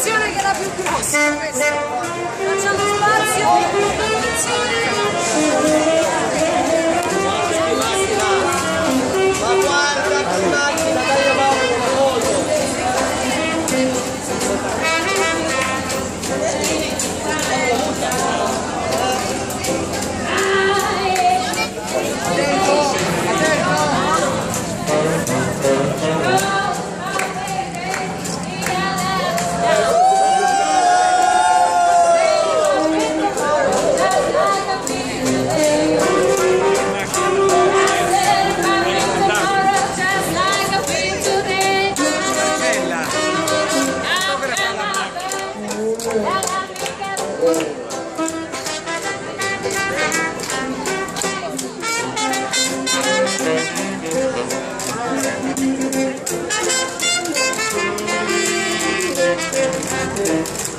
posizione che era più grossa, facciamo spazio più posizione. Ma guarda che macchina, dai